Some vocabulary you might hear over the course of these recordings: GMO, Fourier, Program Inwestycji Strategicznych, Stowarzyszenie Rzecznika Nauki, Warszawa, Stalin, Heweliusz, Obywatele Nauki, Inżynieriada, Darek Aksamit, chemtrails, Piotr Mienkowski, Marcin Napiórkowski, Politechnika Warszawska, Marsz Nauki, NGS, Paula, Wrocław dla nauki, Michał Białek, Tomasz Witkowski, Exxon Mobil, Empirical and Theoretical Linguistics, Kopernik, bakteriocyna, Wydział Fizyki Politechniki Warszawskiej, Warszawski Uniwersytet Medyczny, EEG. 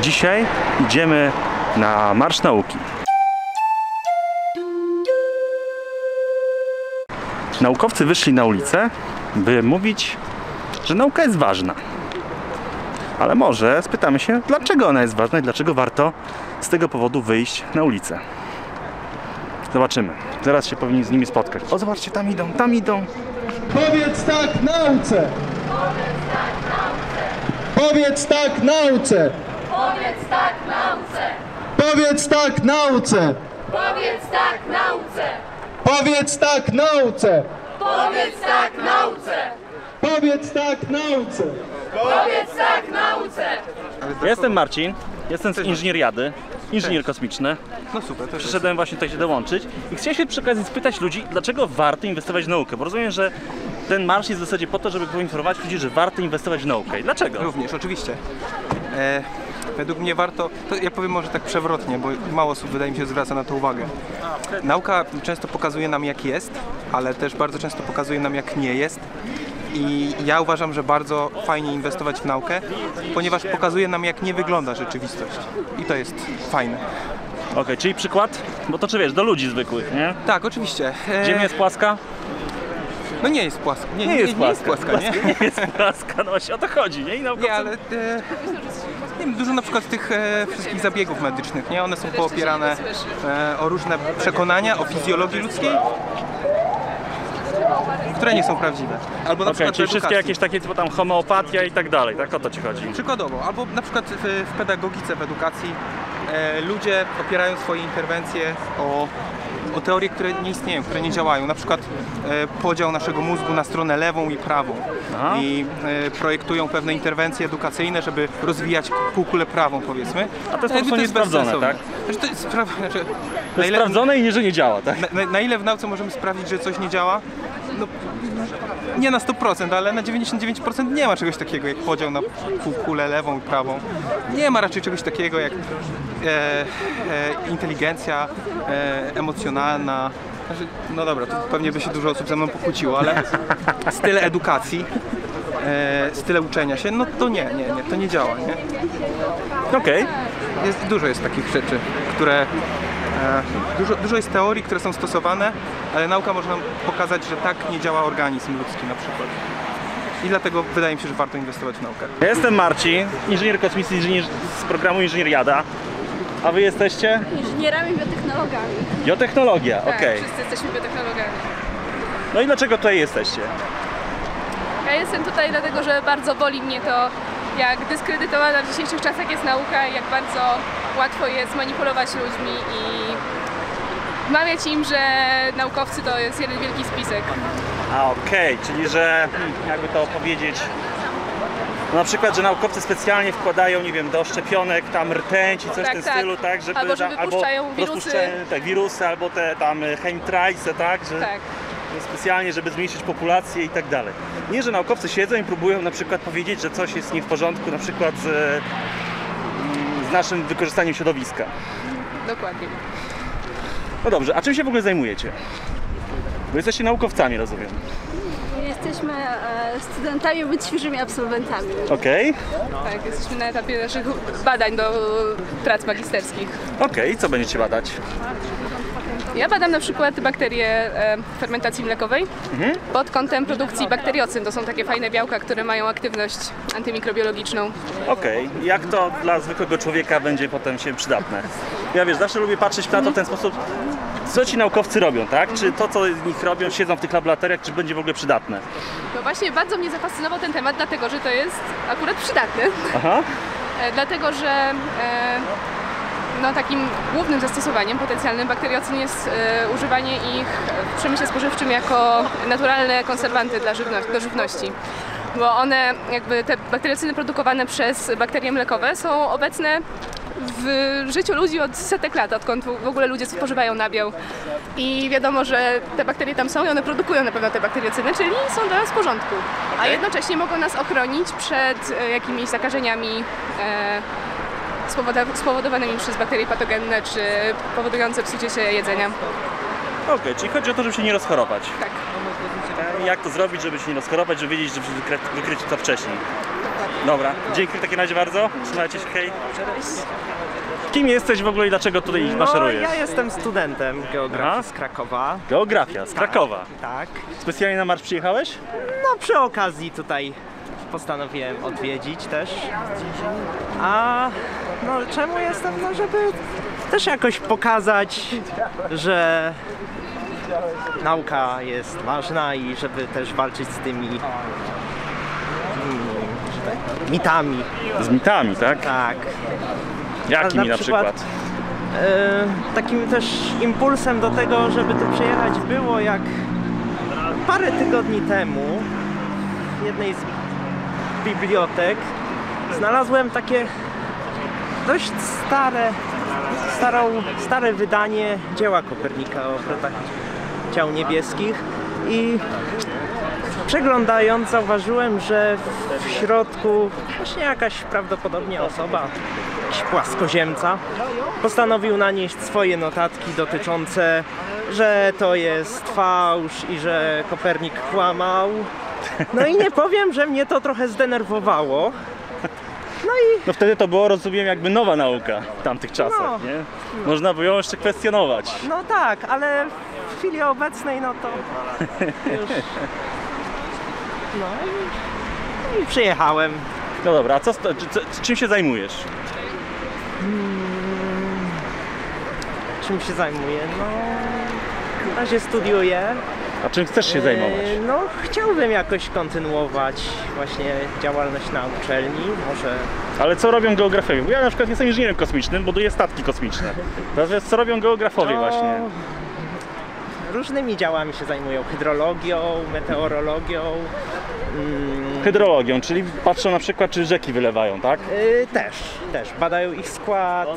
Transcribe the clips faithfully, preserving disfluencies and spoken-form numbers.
Dzisiaj idziemy na Marsz Nauki. Naukowcy wyszli na ulicę, by mówić, że nauka jest ważna. Ale może spytamy się, dlaczego ona jest ważna i dlaczego warto z tego powodu wyjść na ulicę. Zobaczymy. Zaraz się powinni z nimi spotkać. O, zobaczcie, tam idą, tam idą. Powiedz tak nauce! Powiedz tak nauce! Powiedz tak nauce! Powiedz tak nauce! Powiedz tak nauce! Powiedz tak nauce! Powiedz tak nauce! Powiedz tak nauce! Powiedz tak nauce! Ja jestem Marcin, jestem z Inżynieriady, inżynier kosmiczny. No super, to przyszedłem właśnie tutaj się dołączyć i chciałem się przy okazji spytać ludzi, dlaczego warto inwestować w naukę, bo rozumiem, że ten marsz jest w zasadzie po to, żeby poinformować ludzi, że warto inwestować w naukę. I dlaczego? Również, oczywiście. E, według mnie warto, to ja powiem może tak przewrotnie, bo mało osób, wydaje mi się, zwraca na to uwagę. Nauka często pokazuje nam, jak jest, ale też bardzo często pokazuje nam, jak nie jest. I ja uważam, że bardzo fajnie inwestować w naukę, ponieważ pokazuje nam, jak nie wygląda rzeczywistość. I to jest fajne. Okej, okay, czyli przykład? Bo to czy wiesz, do ludzi zwykłych, nie? Tak, oczywiście. E... Ziemia jest płaska? No nie jest płaska. Nie, nie, nie, jest, nie, nie płaska. jest płaska, nie? Nie jest płaska, no właśnie o to chodzi, nie? I naukowcy... Nie, ale... E... Nie wiem, dużo na przykład tych e, wszystkich zabiegów medycznych, nie? One są poopierane e, o różne przekonania o fizjologii ludzkiej, które nie są prawdziwe. Albo na okay, przykład czyli wszystkie jakieś takie typu tam homeopatia i tak dalej, tak? O to ci chodzi. Przykładowo, albo na przykład w, w pedagogice, w edukacji e, ludzie opierają swoje interwencje o, o teorie, które nie istnieją, które nie działają. Na przykład e, podział naszego mózgu na stronę lewą i prawą. Aha. I e, projektują pewne interwencje edukacyjne, żeby rozwijać półkulę prawą, powiedzmy. A to jest po prostu niesprawdzone, tak? Znaczy, to jest, spra znaczy, to jest ile... sprawdzone i nie, że nie działa, tak? Na, na, na ile w nauce możemy sprawdzić, że coś nie działa? No, nie na sto procent, ale na dziewięćdziesiąt dziewięć procent nie ma czegoś takiego jak podział na półkulę lewą i prawą. Nie ma raczej czegoś takiego jak e, e, inteligencja e, emocjonalna. No dobra, to pewnie by się dużo osób ze mną pokłóciło, ale styl edukacji, e, styl uczenia się, no to nie, nie, nie, to nie działa, nie? Okej. Okay. Jest, dużo jest takich rzeczy, które... Dużo, dużo jest teorii, które są stosowane, ale nauka może nam pokazać, że tak nie działa organizm ludzki na przykład. I dlatego wydaje mi się, że warto inwestować w naukę. Ja jestem Marcin, inżynier kosmiczny inżynier z programu Inżynieriada. A wy jesteście? Inżynierami biotechnologami. Biotechnologia, tak, okej. Okay. Wszyscy jesteśmy biotechnologami. No i dlaczego tutaj jesteście? Ja jestem tutaj dlatego, że bardzo boli mnie to, jak dyskredytowana w dzisiejszych czasach jest nauka i jak bardzo łatwo jest manipulować ludźmi i wmawiać im, że naukowcy to jest jeden wielki spisek. A okej, okay, czyli że jakby to powiedzieć, no na przykład, że naukowcy specjalnie wkładają, nie wiem, do szczepionek tam rtęci, coś tak, w tym tak. stylu, tak? Żeby albo że wypuszczają tam, albo wirusy. Te wirusy, albo te tam chemtrailsy, tak? Że... tak. Specjalnie, żeby zmniejszyć populację i tak dalej. Nie, że naukowcy siedzą i próbują na przykład powiedzieć, że coś jest nie w porządku, na przykład z, z naszym wykorzystaniem środowiska. Dokładnie. No dobrze, a czym się w ogóle zajmujecie? Bo jesteście naukowcami, rozumiem. Jesteśmy studentami bądź świeżymi absolwentami. Okej. Okay. Tak, jesteśmy na etapie naszych badań do prac magisterskich. Okej, okay, co będziecie badać? Ja badam na przykład bakterie fermentacji mlekowej mhm. pod kątem produkcji bakteriocyn. To są takie fajne białka, które mają aktywność antymikrobiologiczną. Okej, okay. Jak to dla zwykłego człowieka będzie potem się przydatne? Ja wiesz, zawsze lubię patrzeć na to mhm. w ten sposób, co ci naukowcy robią, tak? Mhm. Czy to, co z nich robią, siedzą w tych laboratoriach, czy będzie w ogóle przydatne? No właśnie, bardzo mnie zafascynował ten temat, dlatego że to jest akurat przydatne. Aha. Dlatego, że... E... No, takim głównym zastosowaniem potencjalnym bakteriocyn jest y, używanie ich w przemyśle spożywczym jako naturalne konserwanty dla żywności, do żywności. Bo one, jakby te bakteriocyny produkowane przez bakterie mlekowe są obecne w życiu ludzi od setek lat, odkąd w ogóle ludzie spożywają nabiał. I wiadomo, że te bakterie tam są i one produkują na pewno te bakteriocyny, czyli są dla nas w porządku. A jednocześnie mogą nas ochronić przed y, jakimiś zakażeniami y, spowodowanymi przez bakterie patogenne, czy powodujące psucie się jedzenia. Okej, okay, czyli chodzi o to, żeby się nie rozchorować. Tak. Jak to zrobić, żeby się nie rozchorować, żeby wiedzieć, żeby wykryć to wcześniej? Dobra, dzięki w takim razie bardzo. Trzymajcie się, hej. Kim jesteś w ogóle i dlaczego tutaj no, maszerujesz? Ja jestem studentem geografii Aha. z Krakowa. Geografia z tak, Krakowa? Tak. Specjalnie na marsz przyjechałeś? No przy okazji tutaj postanowiłem odwiedzić też. A no czemu jestem? No żeby też jakoś pokazać, że nauka jest ważna i żeby też walczyć z tymi hmm, mitami. Z mitami, tak? Tak. Jakimi na, na przykład? przykład yy, takim też impulsem do tego, żeby tu przyjechać było, jak parę tygodni temu w jednej z bibliotek znalazłem takie dość stare, starą, stare wydanie dzieła Kopernika o obrotach ciał niebieskich i przeglądając zauważyłem, że w środku właśnie jakaś prawdopodobnie osoba, jakiś płaskoziemca, postanowił nanieść swoje notatki dotyczące, że to jest fałsz i że Kopernik kłamał. No i nie powiem, że mnie to trochę zdenerwowało. No i... No wtedy to było, rozumiem, jakby nowa nauka w tamtych czasach, no, nie? No. Można by ją jeszcze kwestionować. No tak, ale w chwili obecnej no to już... No i, i przyjechałem. No dobra, a co, co, co, czym się zajmujesz? Hmm, czym się zajmuję? No... Na razie studiuję. A czym chcesz się zajmować? Yy, no chciałbym jakoś kontynuować właśnie działalność na uczelni, może... Ale co robią geografowie? Bo ja na przykład jestem inżynierem kosmicznym, buduję statki kosmiczne. Natomiast co robią geografowie no... właśnie? Różnymi działami się zajmują, hydrologią, meteorologią. Hmm. Hydrologią, czyli patrzą na przykład, czy rzeki wylewają, tak? Yy, też, też. Badają ich skład.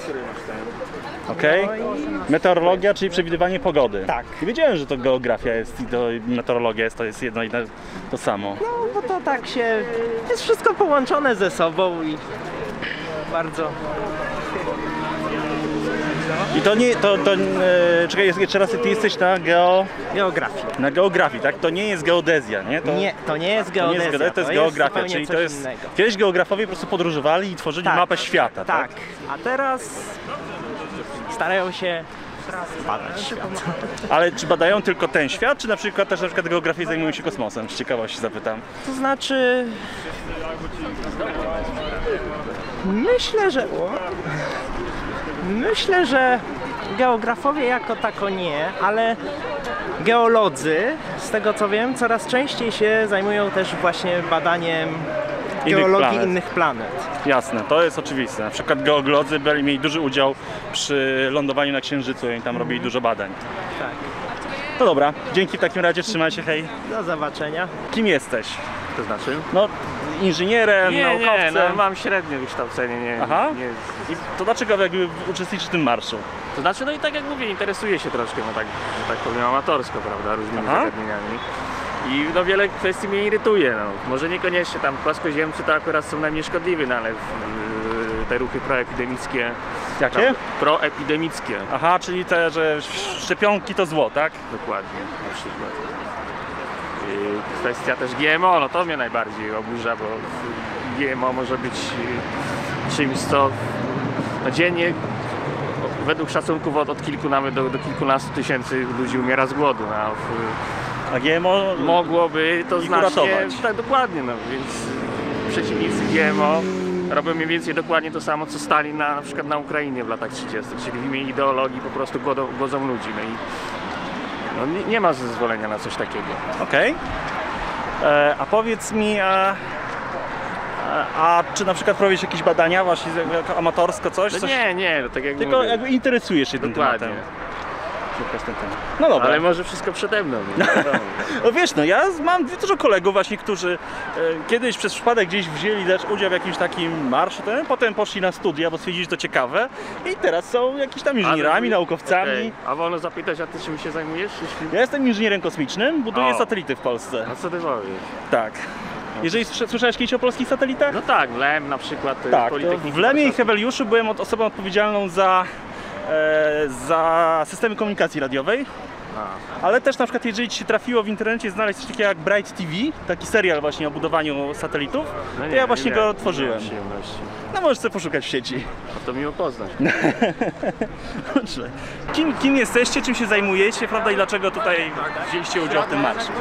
Okej. Okay. No i... Meteorologia, czyli przewidywanie pogody. Tak. I wiedziałem, że to geografia jest i to meteorologia jest, to jest jedno i to samo. No, bo to tak się... jest wszystko połączone ze sobą i bardzo... I to nie, to, to e, czekaj, jeszcze raz, ty jesteś na geo... geografii. Na geografii, tak? To nie jest geodezja, nie? To nie, to nie jest geodezja, to, nie jest geodezja, to jest to geografia, jest czyli to jest... Innego. Kiedyś geografowie po prostu podróżowali i tworzyli tak, mapę świata, tak? Tak, a teraz starają się badać świat. Ale czy badają tylko ten świat, czy na przykład też na przykład geografie zajmują się kosmosem? Z ciekawości zapytam. To znaczy... Myślę, że... O. Myślę, że geografowie jako tako nie, ale geolodzy, z tego co wiem, coraz częściej się zajmują też właśnie badaniem geologii innych planet. Jasne, to jest oczywiste. Na przykład geolodzy byli, mieli duży udział przy lądowaniu na Księżycu, oni tam robili dużo badań. Tak. No dobra, dzięki w takim razie, trzymaj się, hej. Do zobaczenia. Kim jesteś? To znaczy? No, inżynierem, nie, naukowcem. Nie, no, mam średnie wykształcenie. Nie, Aha. Nie, nie. I to dlaczego jakby uczestniczysz w tym marszu? To znaczy, no i tak jak mówię, interesuję się troszkę, no tak, że tak powiem, amatorsko, prawda, różnymi Aha. zagadnieniami. I no wiele kwestii mnie irytuje, no. Może niekoniecznie tam płaskoziemcy to akurat są najmniej szkodliwi, no ale yy, te ruchy proepidemickie. Jakie? Tam, proepidemickie. Aha, czyli te, że szczepionki to zło, tak? Dokładnie, na przykład. Kwestia też G M O, no to mnie najbardziej oburza, bo G M O może być czymś, co dziennie według szacunków od, od kilku nawet do, do kilkunastu tysięcy ludzi umiera z głodu. No. A G M O mogłoby to znacznie uratować. Tak, dokładnie, no, więc przeciwnicy G M O robią mniej więcej dokładnie to samo, co Stalin na, na przykład na Ukrainie w latach trzydziestych, czyli w imię ideologii po prostu głodzą, głodzą ludzi. No i, No, nie, nie ma zezwolenia na coś takiego. Okej. Okay. A powiedz mi, a, a, a czy na przykład prowadzisz jakieś badania właśnie amatorsko coś? No coś? Nie, nie, no tak jak Tylko mówię. jakby interesujesz się tym tematem. No dobra. Ale może wszystko przede mną. No, no wiesz, no ja mam dużo kolegów właśnie, którzy e, kiedyś przez przypadek gdzieś wzięli też udział w jakimś takim marszu, ten, potem poszli na studia, bo stwierdzili, że to ciekawe i teraz są jakimiś tam inżynierami, a, naukowcami. Okay. A wolno zapytać, a ty czym się zajmujesz? Jeśli... Ja jestem inżynierem kosmicznym, buduję o. satelity w Polsce. A co ty powiesz? Tak. Jeżeli słyszałeś kiedyś o polskich satelitach? No tak, w L E M na przykład. Tak, Politechniki w Lemie i Heweliuszu byłem od osobą odpowiedzialną za... za systemy komunikacji radiowej Ale też na przykład, jeżeli ci się trafiło w internecie znaleźć coś takiego jak Bright T V, taki serial właśnie o budowaniu satelitów, no nie, to ja właśnie nie, go tworzyłem. No możesz sobie poszukać w sieci. A to miło poznać. Dobrze. Kim, kim jesteście, czym się zajmujecie, prawda, i dlaczego tutaj wzięliście udział w tym marszu?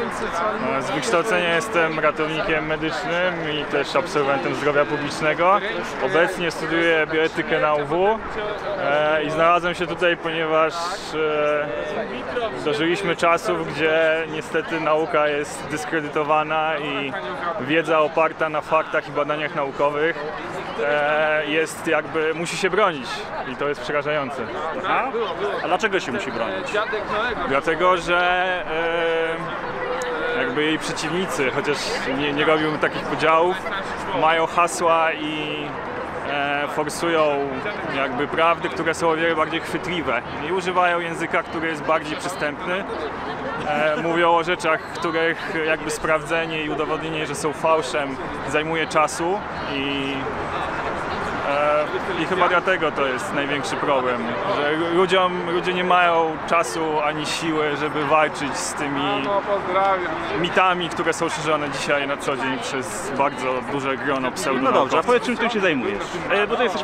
Z wykształcenia jestem ratownikiem medycznym i też absolwentem zdrowia publicznego. Obecnie studiuję bioetykę na U W i znalazłem się tutaj, ponieważ dożyliśmy czasów, gdzie niestety nauka jest dyskredytowana i wiedza oparta na faktach i badaniach naukowych jest jakby, musi się bronić i to jest przerażające. Aha. A dlaczego się musi bronić? Dlatego, że e, jakby jej przeciwnicy, chociaż nie, nie robią takich podziałów, mają hasła i e, forsują jakby prawdy, które są o wiele bardziej chwytliwe i używają języka, który jest bardziej przystępny. E, mówią o rzeczach, których jakby sprawdzenie i udowodnienie, że są fałszem, zajmuje czasu i I chyba dlatego to jest największy problem, że ludziom, ludzie nie mają czasu ani siły, żeby walczyć z tymi mitami, które są szerzone dzisiaj na co dzień przez bardzo duże grono pseudonaukowców. No dobrze, a powiedz, czym ty się zajmujesz? E, bo to jesteś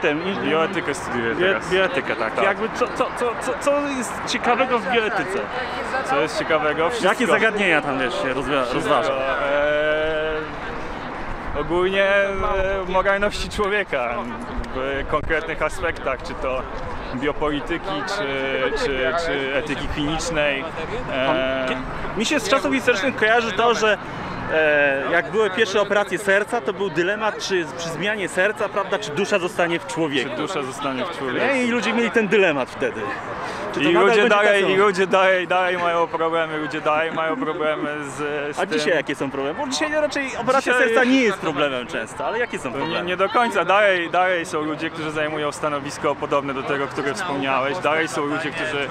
tym... Bioetykę studiuję teraz. Bioetykę, tak. tak. Jakby co, co, co, co jest ciekawego w bioetyce? Co jest ciekawego? Wszystko. Jakie zagadnienia tam wiesz, się rozważa? Ogólnie e, moralności człowieka w konkretnych aspektach, czy to biopolityki, czy, czy, czy etyki klinicznej. E... Mi się z czasów historycznych kojarzy to, że e, jak były pierwsze operacje serca, to był dylemat, czy przy zmianie serca, prawda, czy dusza zostanie w człowieku. Czy dusza zostanie w człowieku. I ludzie mieli ten dylemat wtedy. I ludzie, dalej, I ludzie dalej, dalej mają problemy, ludzie dalej mają problemy z, z A tym. Dzisiaj jakie są problemy? Bo dzisiaj raczej operacja dzisiaj serca nie jest problemem często, ale jakie są problemy? Nie, nie do końca, dalej, dalej są ludzie, którzy zajmują stanowisko podobne do tego, które wspomniałeś. Dalej są ludzie, którzy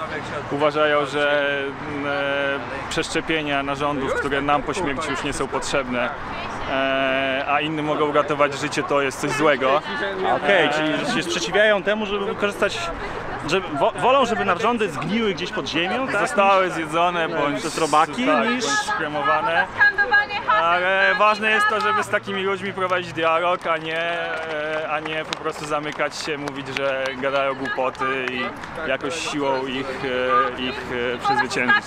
uważają, że e, przeszczepienia narządów, które nam po śmierci już nie są potrzebne, e, a innym mogą uratować życie, to jest coś złego. Okej, okay, czyli się sprzeciwiają temu, żeby korzystać... Że wo, wolą, żeby narządy zgniły gdzieś pod ziemią, tak? Zostały zjedzone bądź przez robaki, niż kremowane. Ale ważne jest to, żeby z takimi ludźmi prowadzić dialog, a nie, a nie po prostu zamykać się, mówić, że gadają głupoty i jakoś siłą ich, ich przezwyciężyć.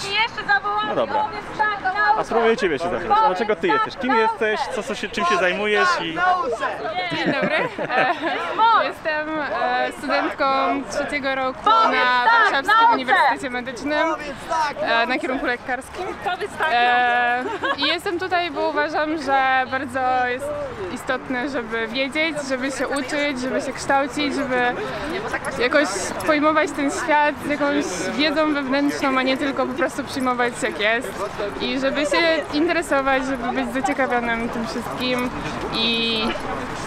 No dobra. A spróbuję Ciebie się zapytać. A dlaczego Ty jesteś? Kim jesteś? Co, co się, czym się zajmujesz? I... Dzień dobry. Jestem studentką trzeciego roku na Warszawskim Uniwersytecie Medycznym na kierunku lekarskim. I jestem tutaj, bo uważam, że bardzo jest istotne, żeby wiedzieć, żeby się uczyć, żeby się kształcić, żeby jakoś pojmować ten świat z jakąś wiedzą wewnętrzną, a nie tylko po prostu przyjmować jak jest. I żeby się interesować, żeby być zaciekawionym tym wszystkim i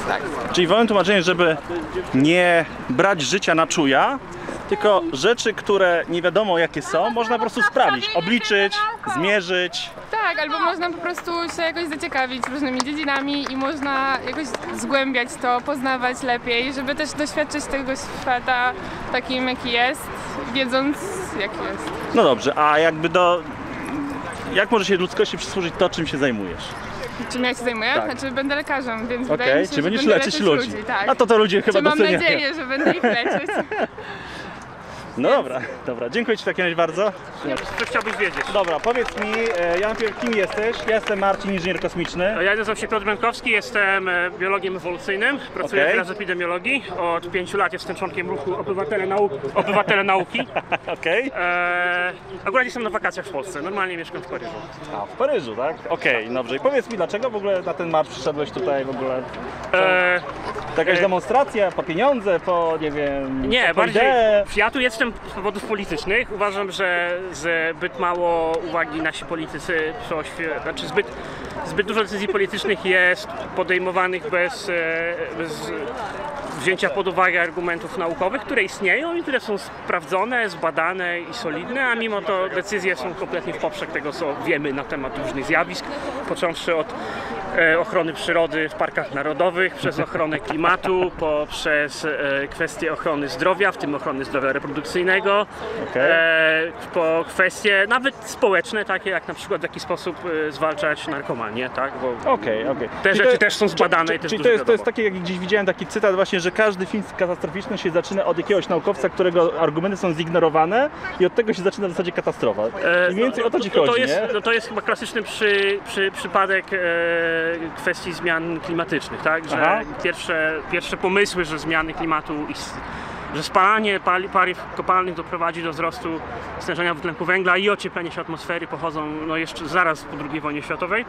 tak. Czyli wolę tłumaczenie, żeby nie brać życia na czuja, tylko rzeczy, które nie wiadomo jakie są, można po prostu sprawdzić, obliczyć, zmierzyć. Tak, albo można po prostu się jakoś zaciekawić różnymi dziedzinami i można jakoś zgłębiać to, poznawać lepiej, żeby też doświadczyć tego świata takim jaki jest, wiedząc jaki jest. No dobrze, a jakby do... Jak może się ludzkości przysłużyć to, czym się zajmujesz? Czym ja się zajmuję? Tak. Znaczy będę lekarzem, więc okay. Wydaje mi się, czy będziesz leczyć, leczyć ludzi. ludzi tak. A to to ludzie chyba doceniają. Mam nadzieję, że będę ich leczyć. No więc. dobra, dobra. Dziękuję Ci w takim razie bardzo. Co chciałbyś wiedzieć? Dobra, powiedz mi, ja najpierw, kim jesteś? Ja jestem Marcin, inżynier kosmiczny. Ja nazywam się Piotr Mienkowski, jestem biologiem ewolucyjnym. Pracuję okay. teraz w epidemiologii. Od pięciu lat jestem członkiem ruchu Obywatele, Nau Obywatele Nauki. Okej. Okay. Eee, akurat jestem na wakacjach w Polsce. Normalnie mieszkam w Paryżu. A, w Paryżu, tak? Okej, okay, dobrze. I powiedz mi, dlaczego w ogóle na ten marsz przyszedłeś tutaj w ogóle? Eee, to jakaś eee, demonstracja? Po pieniądze? Po, nie wiem... Nie, po bardziej... Ideę? Ja tu jestem z powodów politycznych. Uważam, że zbyt mało uwagi nasi politycy, znaczy zbyt, zbyt dużo decyzji politycznych jest podejmowanych bez, bez wzięcia pod uwagę argumentów naukowych, które istnieją i które są sprawdzone, zbadane i solidne, a mimo to decyzje są kompletnie w poprzek tego, co wiemy na temat różnych zjawisk, począwszy od ochrony przyrody w parkach narodowych, przez ochronę klimatu, poprzez kwestie ochrony zdrowia, w tym ochrony zdrowia reprodukcyjnego, okay. po kwestie nawet społeczne, takie jak na przykład w jaki sposób zwalczać narkomanię, tak? Bo okay, okay. te czyli rzeczy to, też są zbadane. Czy, i też czyli to jest, to jest takie, jak gdzieś widziałem taki cytat właśnie, że każdy film katastroficzny się zaczyna od jakiegoś naukowca, którego argumenty są zignorowane i od tego się zaczyna w zasadzie katastrofa. Mniej więcej no, o to ci chodzi, to jest, nie? No, to jest chyba klasyczny przy, przy, przypadek e, kwestii zmian klimatycznych, tak? Że pierwsze, pierwsze pomysły, że zmiany klimatu, że spalanie paliw kopalnych doprowadzi do wzrostu stężenia dwutlenku węgla i ocieplenia się atmosfery pochodzą no jeszcze zaraz po drugiej wojnie światowej.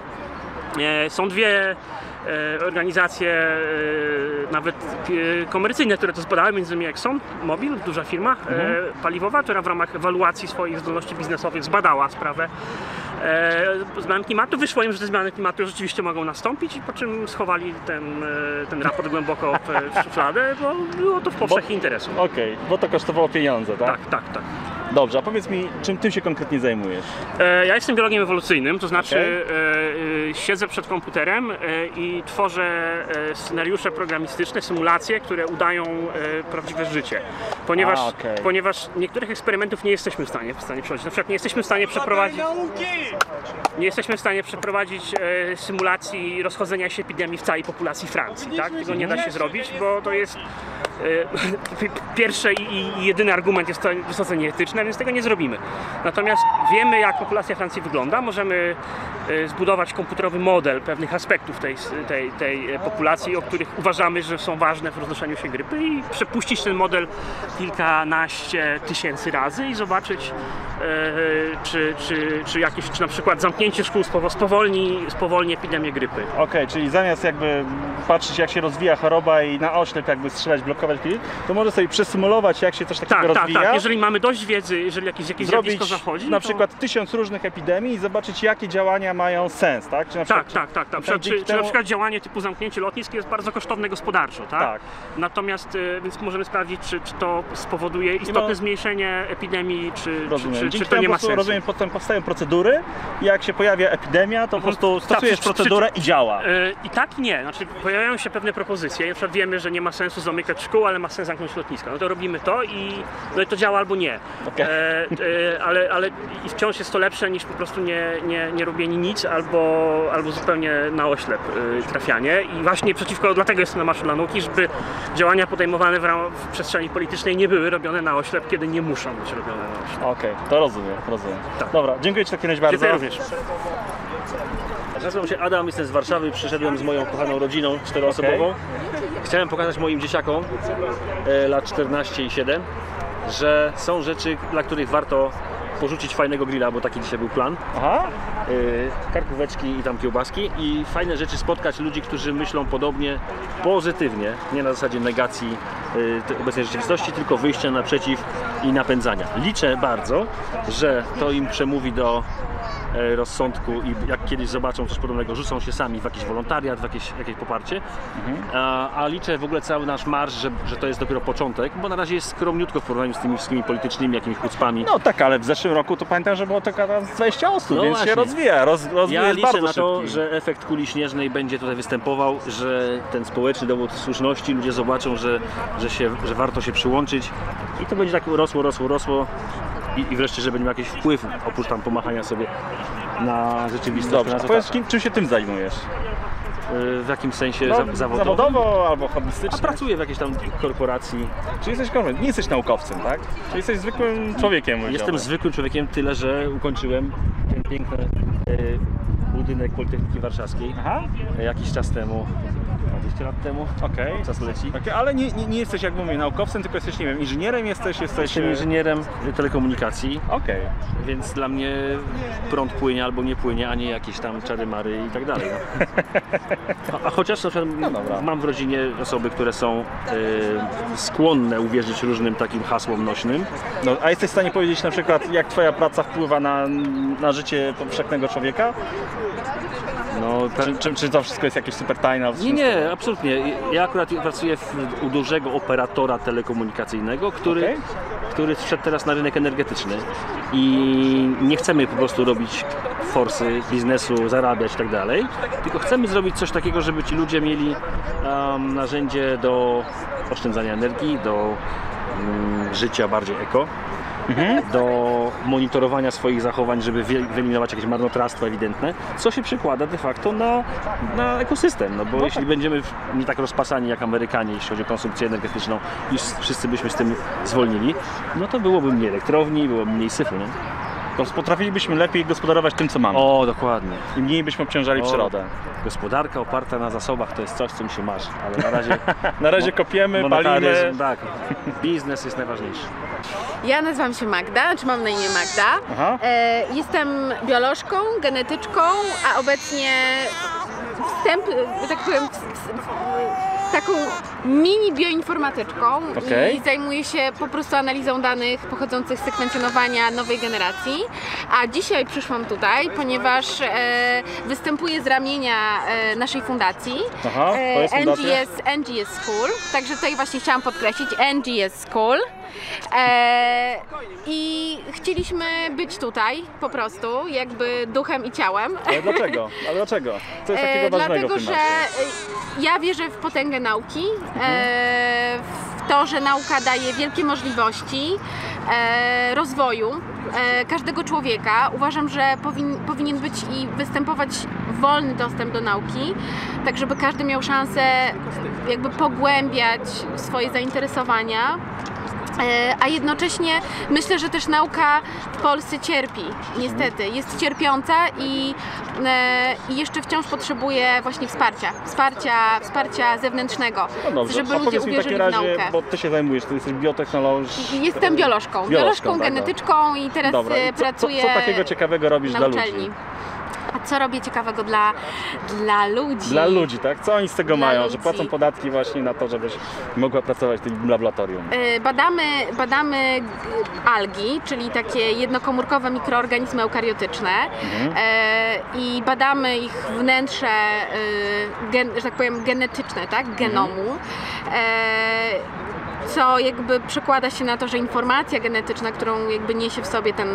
Są dwie organizacje, nawet komercyjne, które to zbadały, między innymi Exxon Mobil, duża firma mhm. paliwowa, która w ramach ewaluacji swoich zdolności biznesowych zbadała sprawę zmian klimatu. Wyszło im, że te zmiany klimatu rzeczywiście mogą nastąpić, i po czym schowali ten, ten raport głęboko w szufladę, bo było to w powszechnym interesie. Okej, okay, bo to kosztowało pieniądze, tak? Tak, tak, tak. Dobrze, a powiedz mi, czym ty się konkretnie zajmujesz? Ja jestem biologiem ewolucyjnym, to znaczy okay. siedzę przed komputerem i tworzę scenariusze programistyczne, symulacje, które udają prawdziwe życie. Ponieważ, a, okay. ponieważ niektórych eksperymentów nie jesteśmy w stanie, w stanie przeprowadzić. Na przykład nie jesteśmy w stanie przeprowadzić... Nie jesteśmy w stanie przeprowadzić e, symulacji rozchodzenia się epidemii w całej populacji Francji, tak? Tego nie da się zrobić, bo to jest e, pierwszy i, i jedyny argument jest to wysoce etyczne, więc tego nie zrobimy. Natomiast wiemy, jak populacja Francji wygląda, możemy e, zbudować komputerowy model pewnych aspektów tej, tej, tej populacji, o których uważamy, że są ważne w roznoszeniu się grypy i przepuścić ten model kilkanaście tysięcy razy i zobaczyć, e, czy, czy, czy jakieś, czy na przykład zamknięcie szkół spowolni, spowolni epidemię grypy. Okej, okay, czyli zamiast jakby patrzeć, jak się rozwija choroba i na oślep jakby strzelać, blokować klip, to może sobie przesymulować, jak się coś takiego tak, rozwija. Tak, tak, jeżeli mamy dość wiedzy, jeżeli jakieś, jakieś zjawisko zachodzi, na to... przykład tysiąc różnych epidemii i zobaczyć, jakie działania mają sens, tak? Czy na przykład, tak, tak, tak, tak. Przykład, czy, temu... czy na przykład działanie typu zamknięcie lotnisk jest bardzo kosztowne gospodarczo, tak? Tak. Natomiast, więc możemy sprawdzić, czy, czy to spowoduje istotne no... zmniejszenie epidemii, czy, czy, czy, czy to nie ma sensu. Rozumiem, potem powstają procedury, jak się pojawia epidemia, to po prostu stosujesz procedurę i działa. Yy, I tak nie, znaczy pojawiają się pewne propozycje, na przykład wiemy, że nie ma sensu zamykać szkół, ale ma sens zamknąć lotniska, no to robimy to i, no i to działa albo nie. Okay. Yy, yy, ale, ale i wciąż jest to lepsze niż po prostu nie, nie, nie robienie nic albo, albo zupełnie na oślep yy, trafianie i właśnie przeciwko, dlatego jestem na Marszu dla Nauki, żeby działania podejmowane w, ram, w przestrzeni politycznej nie były robione na oślep, kiedy nie muszą być robione na oślep. Okej, okay, to rozumiem, rozumiem. Tak. Dobra, dziękuję ci takim razie bardzo. Dziękuję również. Nazywam się Adam, jestem z Warszawy, przyszedłem z moją kochaną rodziną czteroosobową. Okay. Chciałem pokazać moim dzieciakom e, lat czternaście i siedem, że są rzeczy, dla których warto porzucić fajnego grilla, bo taki dzisiaj był plan. Aha. E, karkóweczki i tam kiełbaski i fajne rzeczy spotkać ludzi, którzy myślą podobnie, pozytywnie, nie na zasadzie negacji e, obecnej rzeczywistości, tylko wyjścia naprzeciw i napędzania. Liczę bardzo, że to im przemówi do rozsądku i jak kiedyś zobaczą coś podobnego, rzucą się sami w jakiś wolontariat, w jakieś, jakieś poparcie. Mhm. A, a liczę w ogóle cały nasz marsz, że, że to jest dopiero początek, bo na razie jest skromniutko w porównaniu z tymi wszystkimi politycznymi jakimiś chucpami. No tak, ale w zeszłym roku to pamiętam, że było to dwadzieścia osób, no więc właśnie się rozwija. Roz, rozwija ja liczę na to, szybki. że efekt kuli śnieżnej będzie tutaj występował, że ten społeczny dowód słuszności, ludzie zobaczą, że, że, się, że warto się przyłączyć i to będzie tak rosło, rosło, rosło. I, i wreszcie, że będzie miał jakiś wpływ, oprócz tam pomachania sobie na rzeczywistość. Dobrze, na powiedz, kim, czym się tym zajmujesz? Yy, w jakim sensie no, za, zawodowo? Zawodowo albo hobbystycznie. A pracuję w jakiejś tam korporacji. Czyli jesteś korporatem, nie jesteś naukowcem, tak? Czyli jesteś zwykłym człowiekiem. Jestem mówionym. zwykłym człowiekiem, tyle że ukończyłem ten piękny yy, budynek Politechniki Warszawskiej. Aha. Yy, jakiś czas temu. dwadzieścia lat temu, okej, okay. czas leci. Okay, ale nie, nie, nie jesteś, jak mówię, naukowcem, tylko jesteś, nie wiem, inżynierem jesteś, jesteś... Jestem inżynierem telekomunikacji, okej. Okay. Więc dla mnie prąd płynie albo nie płynie, a nie jakieś tam czary-mary i tak dalej. No. A, a chociaż na przykład no mam w rodzinie osoby, które są y, skłonne uwierzyć różnym takim hasłom nośnym. No, a jesteś w stanie powiedzieć na przykład, jak twoja praca wpływa na, na życie powszechnego człowieka? No, No, ten... czy, czy, czy to wszystko jest jakieś super tajna? Nie, nie, absolutnie. Ja akurat pracuję w, u dużego operatora telekomunikacyjnego, który, okay. który wszedł teraz na rynek energetyczny i nie chcemy po prostu robić forsy biznesu, zarabiać i tak dalej, tylko chcemy zrobić coś takiego, żeby ci ludzie mieli um, narzędzie do oszczędzania energii, do um, życia bardziej eko. Mhm. Do monitorowania swoich zachowań, żeby wyeliminować jakieś marnotrawstwo ewidentne, co się przekłada de facto na, na ekosystem, no bo no jeśli tak. będziemy nie tak rozpasani jak Amerykanie, jeśli chodzi o konsumpcję energetyczną i wszyscy byśmy z tym zwolnili, no to byłoby mniej elektrowni, byłoby mniej syfu, nie? Potrafilibyśmy lepiej gospodarować tym, co mamy. O, dokładnie. I mniej byśmy obciążali przyrodę. Gospodarka oparta na zasobach to jest coś, co mi się marzy, ale na razie, na razie kopiemy, palimy. Tak, biznes jest najważniejszy. Ja nazywam się Magda, znaczy mam na imię Magda. Aha. E, jestem biolożką, genetyczką, a obecnie wstęp, tak powiem, taką mini bioinformatyczką okay. i zajmuję się po prostu analizą danych pochodzących z sekwencjonowania nowej generacji. A dzisiaj przyszłam tutaj, ponieważ e, występuję z ramienia e, naszej fundacji Aha, to jest N G S, N G S School, także tutaj właśnie chciałam podkreślić N G S School. E, I chcieliśmy być tutaj po prostu, jakby duchem i ciałem. Ale dlaczego? Ale dlaczego? Co jest takiego e, ważnego dlatego, w tym że macie? Ja wierzę w potęgę nauki, mhm. e, w to, że nauka daje wielkie możliwości e, rozwoju e, każdego człowieka. Uważam, że powin, powinien być i występować wolny dostęp do nauki, tak żeby każdy miał szansę jakby pogłębiać swoje zainteresowania. A jednocześnie myślę, że też nauka w Polsce cierpi, niestety. Jest cierpiąca i, i jeszcze wciąż potrzebuje właśnie wsparcia, wsparcia, wsparcia zewnętrznego, no dobrze, żeby ludzie uwierzyli w, w naukę. Razie, bo ty się zajmujesz, ty jesteś biotechnolożką. Jestem biolożką, biolożką, tak, genetyczką i teraz dobra. Co, pracuję co, co takiego ciekawego robisz na dla ludzi? Uczelni. A co robię ciekawego dla, dla ludzi? Dla ludzi, tak? Co oni z tego dla mają? Ludzi. Że płacą podatki właśnie na to, żebyś mogła pracować w tym laboratorium. Badamy, badamy algi, czyli takie jednokomórkowe mikroorganizmy eukariotyczne mhm. i badamy ich wnętrze, gen, że tak powiem, genetyczne, tak? Genomu. Mhm. Co jakby przekłada się na to, że informacja genetyczna, którą jakby niesie w sobie ten,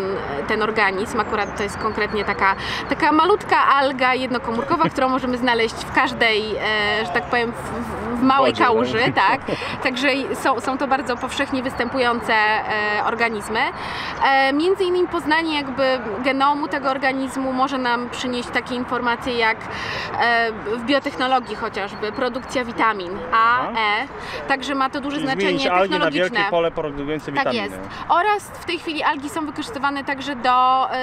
ten organizm, akurat to jest konkretnie taka, taka malutka alga jednokomórkowa, którą możemy znaleźć w każdej, e, że tak powiem, w, w małej Wodzie, kałuży, no. tak? Także są, są to bardzo powszechnie występujące e, organizmy. E, między innymi poznanie jakby genomu tego organizmu może nam przynieść takie informacje jak e, w biotechnologii chociażby, produkcja witamin A, E, także ma to duże znaczenie. Algi na wielkie pole produkujące witaminy. Tak jest. Oraz w tej chwili algi są wykorzystywane także do y,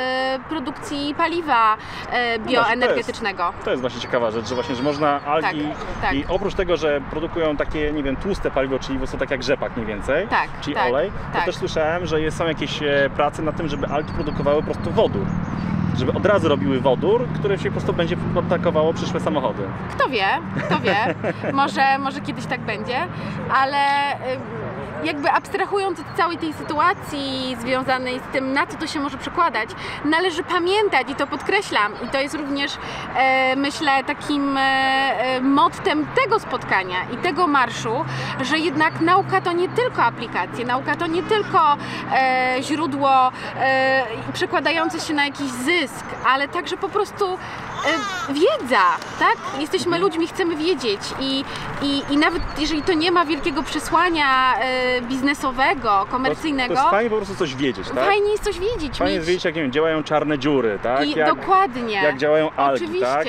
produkcji paliwa y, bioenergetycznego. No to, to jest właśnie ciekawa rzecz, że właśnie, że można algi tak, tak. i oprócz tego, że produkują takie, nie wiem, tłuste paliwo, czyli po prostu tak jak rzepak mniej więcej, tak, czyli tak, olej, to tak. też słyszałem, że są jakieś prace na tym, żeby algi produkowały po prostu wodór. Żeby od razu robiły wodór, który się po prostu będzie atakowało przyszłe samochody. Kto wie, kto wie, może, może kiedyś tak będzie, ale jakby abstrahując od całej tej sytuacji związanej z tym, na co to się może przekładać, należy pamiętać i to podkreślam i to jest również e, myślę takim e, mottem tego spotkania i tego marszu, że jednak nauka to nie tylko aplikacje, nauka to nie tylko e, źródło e, przekładające się na jakiś zysk, ale także po prostu e, wiedza, tak? Jesteśmy ludźmi, chcemy wiedzieć i, i, i nawet jeżeli to nie ma wielkiego przesłania e, biznesowego, komercyjnego. To jest fajnie po prostu coś wiedzieć, tak? Fajnie jest coś wiedzieć. Fajnie mieć... jest wiedzieć, jak nie wiem, działają czarne dziury, tak? I jak, dokładnie. Jak działają algi, oczywiście. Tak?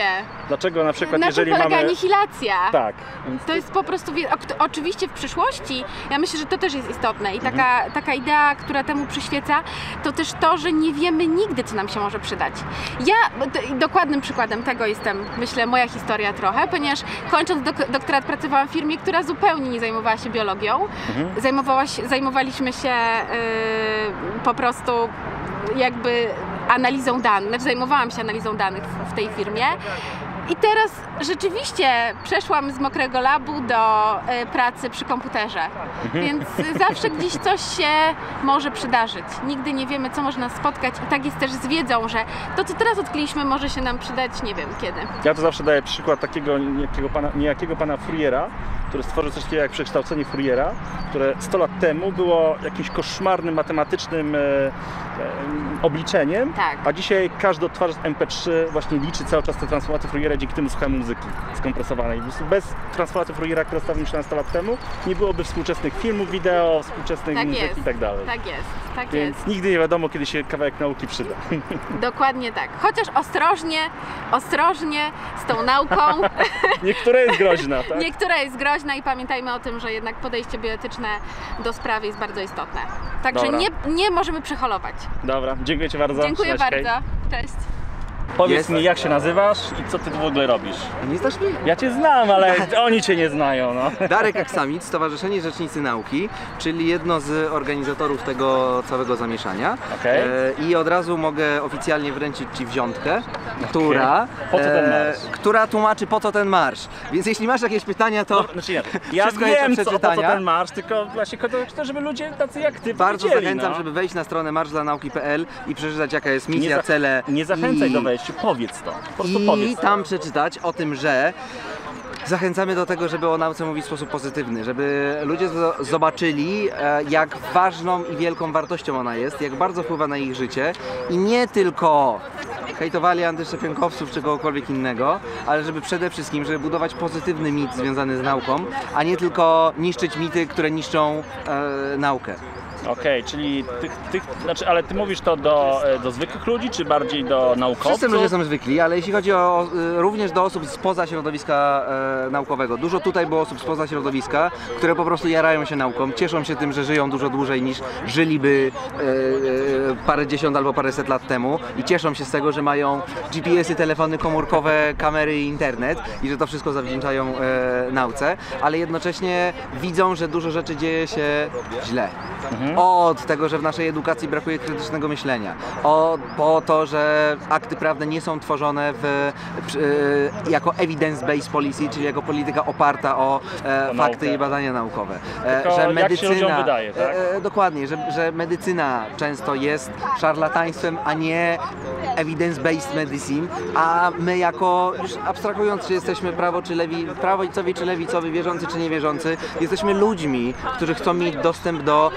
Dlaczego na przykład, na jeżeli mamy... Na czym polega anihilacja? Tak. Więc... To jest po prostu... Oczywiście w przyszłości, ja myślę, że to też jest istotne i taka, mhm. taka idea, która temu przyświeca, to też to, że nie wiemy nigdy, co nam się może przydać. Ja dokładnym przykładem tego jestem, myślę, moja historia trochę, ponieważ kończąc dok doktorat pracowałam w firmie, która zupełnie nie zajmowała się biologią. Mhm. Zajmowałaś, zajmowaliśmy się yy, po prostu jakby analizą danych, znaczy zajmowałam się analizą danych w, w tej firmie I teraz rzeczywiście przeszłam z mokrego labu do pracy przy komputerze, więc zawsze gdzieś coś się może przydarzyć. Nigdy nie wiemy, co może nas spotkać i tak jest też z wiedzą, że to, co teraz odkryliśmy, może się nam przydać nie wiem kiedy. Ja to zawsze daję przykład takiego niejakiego pana, niejakiego pana Fouriera, który stworzył coś takiego jak przekształcenie Fouriera, które sto lat temu było jakimś koszmarnym matematycznym e, e, obliczeniem, tak. A dzisiaj każdy odtwarzacz M P trzy właśnie liczy cały czas te transformacje Fouriera, dzięki temu słuchamy muzyki skompresowanej. Bez transformacji Fouriera, która stawiła się sto lat temu, nie byłoby współczesnych filmów, wideo, współczesnych tak muzyk i tak dalej. Tak jest, tak Więc jest. Nigdy nie wiadomo, kiedy się kawałek nauki przyda. Dokładnie tak. Chociaż ostrożnie, ostrożnie z tą nauką. Niektóra jest groźna, tak? Niektóra jest groźna. I pamiętajmy o tym, że jednak podejście bioetyczne do sprawy jest bardzo istotne. Także nie, nie możemy przeholować. Dobra, dziękuję Ci bardzo. Dziękuję Cześć, bardzo. Hej. Cześć. Powiedz Jest mi, jak się nazywasz i co Ty w ogóle robisz? Nie znasz mnie? Ja Cię znam, ale oni Cię nie znają. No. Darek Aksamit, Stowarzyszenie Rzecznicy Nauki, czyli jedno z organizatorów tego całego zamieszania. Okay. E, I od razu mogę oficjalnie wręcić Ci wziątkę, która, okay. po co ten marsz? E, która tłumaczy, po co ten marsz. Więc jeśli masz jakieś pytania, to no, znaczy, ja, ja wiem, co, po co ten marsz, tylko właśnie to, żeby ludzie tacy jak Ty Bardzo wiedzieli, zachęcam, no. żeby wejść na stronę marsz dla nauki kropka p l i przeczytać, jaka jest misja, nie cele. Nie zachęcaj i... do wejścia. Powiedz to, po prostu powiedz. I tam przeczytać o tym, że zachęcamy do tego, żeby o nauce mówić w sposób pozytywny, żeby ludzie zobaczyli, jak ważną i wielką wartością ona jest, jak bardzo wpływa na ich życie i nie tylko hejtowali antyszczepionkowców czy kogokolwiek innego, ale żeby przede wszystkim, żeby budować pozytywny mit związany z nauką, a nie tylko niszczyć mity, które niszczą e, naukę. Okej, okay, czyli tych, tych, znaczy, ale Ty mówisz to do, do zwykłych ludzi, czy bardziej do naukowców? Wszyscy ludzie są zwykli, ale jeśli chodzi o również do osób spoza środowiska e, naukowego. Dużo tutaj było osób spoza środowiska, które po prostu jarają się nauką, cieszą się tym, że żyją dużo dłużej niż żyliby e, e, parę dziesiąt albo paręset lat temu i cieszą się z tego, że mają G P S-y, telefony komórkowe, kamery i internet i że to wszystko zawdzięczają e, nauce, ale jednocześnie widzą, że dużo rzeczy dzieje się źle. Mhm. Od tego, że w naszej edukacji brakuje krytycznego myślenia, od, po to, że akty prawne nie są tworzone w, e, jako evidence-based policy, czyli jako polityka oparta o e, fakty i badania naukowe. E, że medycyna, jak się wydaje, tak? e, dokładnie, że, że medycyna często jest szarlataństwem, a nie evidence-based medicine, a my jako, już abstrahując, czy jesteśmy prawo, czy lewi, prawicowi, czy lewicowi, wierzący, czy niewierzący, jesteśmy ludźmi, którzy chcą mieć dostęp do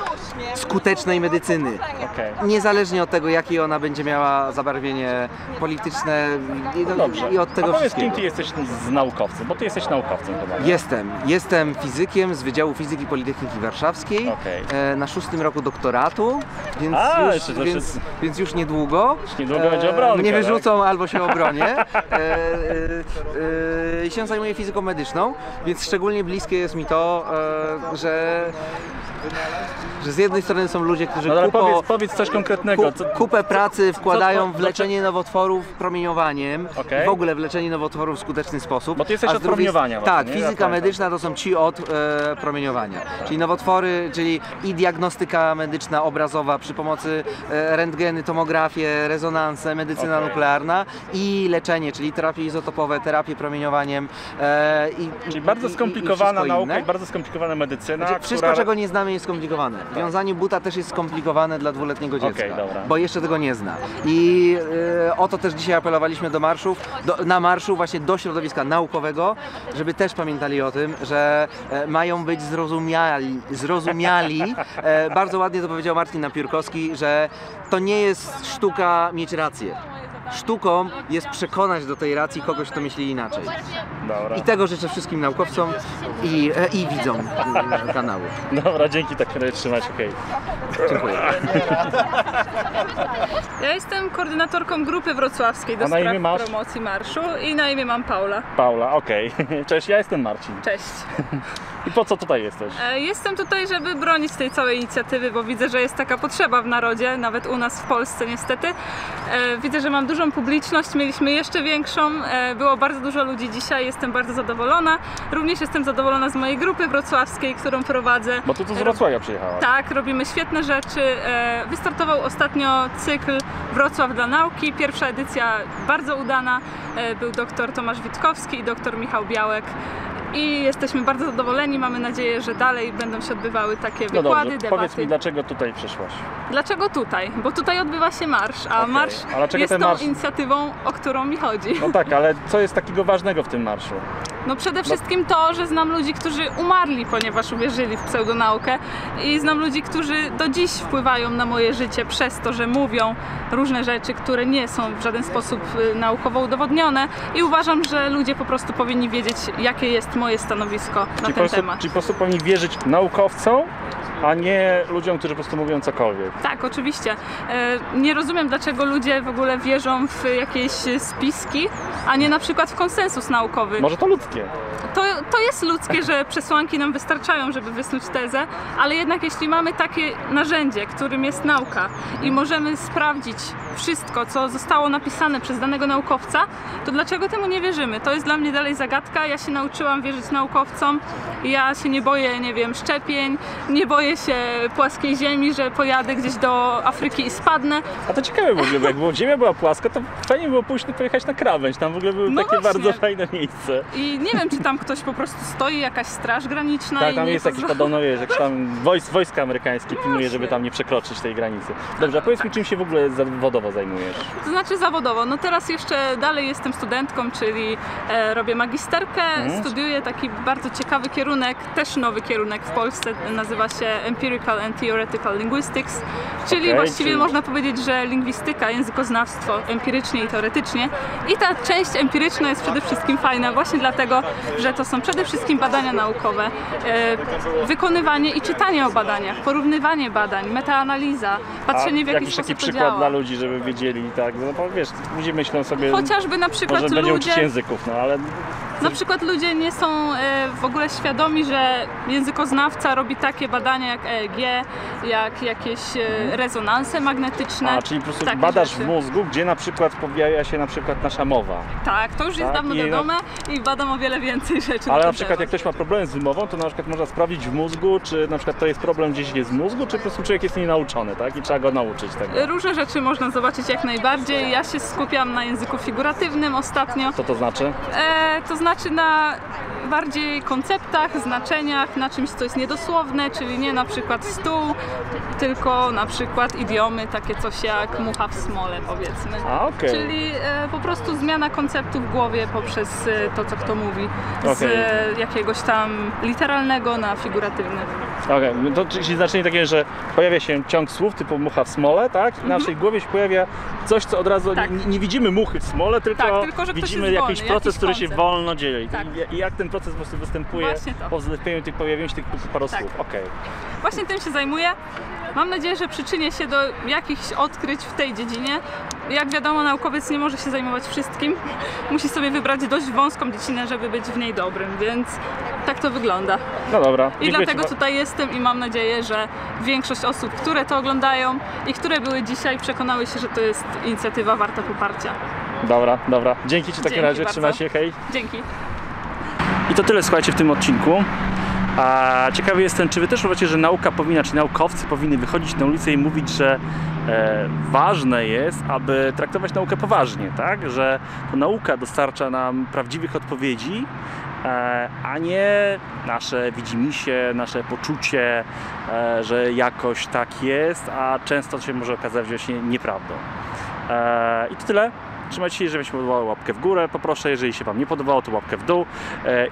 skutecznej medycyny. Okay. Niezależnie od tego, jakie ona będzie miała zabarwienie polityczne i, do, Dobrze. i od tego A wszystkiego. Kim Ty jesteś z naukowcem? Bo Ty jesteś naukowcem chyba. Jestem. Jestem fizykiem z Wydziału Fizyki Politechniki Warszawskiej. Okay. E, na szóstym roku doktoratu, więc, A, już, jeszcze, więc, jeszcze... więc już niedługo. Już niedługo e, będzie obronka. Nie wyrzucą tak? albo się obronię. E, e, e, się zajmuję fizyką medyczną, więc szczególnie bliskie jest mi to, e, że że z jednej strony są ludzie, którzy no, kupo, powiedz, powiedz coś konkretnego. Ku, kupę pracy wkładają w leczenie nowotworów promieniowaniem, okay. w ogóle w leczenie nowotworów w skuteczny sposób. Bo ty jesteś od promieniowania. Właśnie, tak, nie? fizyka medyczna to są ci od e, promieniowania. Czyli nowotwory, czyli i diagnostyka medyczna obrazowa przy pomocy e, rentgeny, tomografie, rezonanse, medycyna okay. nuklearna i leczenie, czyli terapie izotopowe, terapie promieniowaniem. E, i, czyli i, bardzo skomplikowana i nauka i bardzo skomplikowana medycyna. Znaczy, wszystko, która... czego nie znamy, jest skomplikowane. Wiązanie buta też jest skomplikowane dla dwuletniego dziecka, okay, bo jeszcze tego nie zna. I y, o to też dzisiaj apelowaliśmy do marszów, do, na marszu właśnie do środowiska naukowego, żeby też pamiętali o tym, że e, mają być zrozumiali. zrozumiali. E, bardzo ładnie to powiedział Marcin Napiórkowski, że to nie jest sztuka mieć rację. Sztuką jest przekonać do tej racji kogoś, kto myśli inaczej. Dobra. I tego życzę wszystkim naukowcom i, i widzom kanału. Dobra, dzięki, tak się trzymać, okej. Okay. Dziękuję. Ja jestem koordynatorką grupy wrocławskiej do spraw promocji marszu i na imię mam Paula. Paula, okej. Okay. Cześć, ja jestem Marcin. Cześć. I po co tutaj jesteś? Jestem tutaj, żeby bronić tej całej inicjatywy, bo widzę, że jest taka potrzeba w narodzie, nawet u nas w Polsce niestety. Widzę, że mam dużą publiczność, mieliśmy jeszcze większą, było bardzo dużo ludzi dzisiaj, jestem bardzo zadowolona. Również jestem zadowolona z mojej grupy wrocławskiej, którą prowadzę. Bo ty tu z Wrocławia przyjechałaś. Tak, robimy świetne rzeczy. Wystartował ostatnio cykl Wrocław dla nauki. Pierwsza edycja bardzo udana. Był doktor Tomasz Witkowski i doktor Michał Białek. I jesteśmy bardzo zadowoleni. Mamy nadzieję, że dalej będą się odbywały takie wykłady, no dobrze, debaty. Powiedz mi, dlaczego tutaj przyszłaś? Dlaczego tutaj? Bo tutaj odbywa się marsz, a okay. marsz a jest tą marsz... inicjatywą, o którą mi chodzi. No tak, ale co jest takiego ważnego w tym marszu? No przede wszystkim to, że znam ludzi, którzy umarli, ponieważ uwierzyli w pseudonaukę, i znam ludzi, którzy do dziś wpływają na moje życie przez to, że mówią różne rzeczy, które nie są w żaden sposób naukowo udowodnione, i uważam, że ludzie po prostu powinni wiedzieć, jakie jest moje stanowisko na czyli ten prostu, temat. Czyli po prostu powinni wierzyć naukowcom, a nie ludziom, którzy po prostu mówią cokolwiek. Tak, oczywiście. Nie rozumiem, dlaczego ludzie w ogóle wierzą w jakieś spiski, a nie na przykład w konsensus naukowy. Może to ludzkie. To, to jest ludzkie, że przesłanki nam wystarczają, żeby wysnuć tezę, ale jednak jeśli mamy takie narzędzie, którym jest nauka, i możemy sprawdzić wszystko, co zostało napisane przez danego naukowca, to dlaczego temu nie wierzymy? To jest dla mnie dalej zagadka. Ja się nauczyłam wierzyć naukowcom. Ja się nie boję, nie wiem, szczepień, nie boję się płaskiej ziemi, że pojadę gdzieś do Afryki i spadnę. A to ciekawe w ogóle, bo jak ziemia była płaska, to fajnie było pójść pojechać na krawędź. Tam w ogóle były no takie właśnie. bardzo fajne miejsce. I nie wiem, czy tam ktoś po prostu stoi, jakaś straż graniczna. Tak, i tam nie jest jakiś podobno, wiesz, jak tam wojsko amerykańskie pilnuje, żeby tam nie przekroczyć tej granicy. Dobrze, a powiedz mi, czym się w ogóle zawodowo zajmujesz? To znaczy zawodowo, no teraz jeszcze dalej jestem studentką, czyli e, robię magisterkę, mm. studiuję taki bardzo ciekawy kierunek, też nowy kierunek w Polsce, nazywa się Empirical and Theoretical Linguistics, czyli okay, właściwie czyli... można powiedzieć, że lingwistyka, językoznawstwo empirycznie i teoretycznie, i ta część empiryczna jest przede wszystkim fajna właśnie dlatego, że to są przede wszystkim badania naukowe, e, wykonywanie i czytanie o badaniach, porównywanie badań, metaanaliza, patrzenie w jaki jakiś sposób taki przykład działa. Dla ludzi, żeby wiedzieli, tak, no bo wiesz, ludzie myślą sobie, chociażby na przykład może ludzie... uczyć języków, no ale... Na przykład ludzie nie są w ogóle świadomi, że językoznawca robi takie badania jak E E G, jak jakieś rezonanse magnetyczne. A, czyli po prostu badasz rzeczy w mózgu, gdzie na przykład pojawia się na przykład nasza mowa. Tak, to już jest tak? dawno I wiadomo no... i badam o wiele więcej rzeczy. Ale na, na przykład temat. Jak ktoś ma problem z wymową, to na przykład można sprawdzić w mózgu, czy na przykład to jest problem gdzieś jest w mózgu, czy po prostu człowiek jest nienauczony, tak? I trzeba go nauczyć tego. Różne rzeczy można zobaczyć jak najbardziej. Ja się skupiam na języku figuratywnym ostatnio. Co to znaczy? E, to znaczy Znaczy na bardziej konceptach, znaczeniach, na czymś, co jest niedosłowne, czyli nie na przykład stół, tylko na przykład idiomy, takie coś jak mucha w smole, powiedzmy. A, okay. Czyli e, po prostu zmiana konceptu w głowie poprzez e, to, co kto mówi, okay. z e, jakiegoś tam literalnego na figuratywny. Okej, okay. To czyli znaczenie takie, że pojawia się ciąg słów typu mucha w smole, tak? I na mm-hmm. naszej głowie się pojawia coś, co od razu tak. nie, nie widzimy muchy w smole, tylko, tak, tylko że widzimy wolny, jakiś proces, jakiś który się wolno dzieje. Tak. I, i jak ten proces po prostu występuje po zlepieniu tych pojawieniu się tych paru tak. słów. Okay. Właśnie tym się zajmuję. Mam nadzieję, że przyczynię się do jakichś odkryć w tej dziedzinie. Jak wiadomo, naukowiec nie może się zajmować wszystkim. Musi sobie wybrać dość wąską dziecinę, żeby być w niej dobrym, więc tak to wygląda. No dobra. I Dziękuję dlatego tutaj jestem i mam nadzieję, że większość osób, które to oglądają i które były dzisiaj, przekonały się, że to jest inicjatywa warta poparcia. Dobra, dobra. Dzięki Ci w takim razie. Trzymaj się, hej. Dzięki. I to tyle, słuchajcie, w tym odcinku. A ciekawy jestem, czy Wy też uważacie, że nauka powinna, czy naukowcy powinni wychodzić na ulicę i mówić, że e, ważne jest, aby traktować naukę poważnie, tak? Że to nauka dostarcza nam prawdziwych odpowiedzi, e, a nie nasze widzimisię, nasze poczucie, e, że jakoś tak jest, a często się może okazać właśnie nieprawdą. E, I to tyle. Trzymajcie się, jeżeli się podobało, łapkę w górę poproszę, jeżeli się Wam nie podobało, to łapkę w dół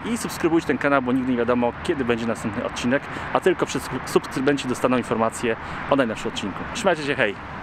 i subskrybujcie ten kanał, bo nigdy nie wiadomo, kiedy będzie następny odcinek, a tylko subskrybenci dostaną informacje o najnowszym odcinku. Trzymajcie się, hej!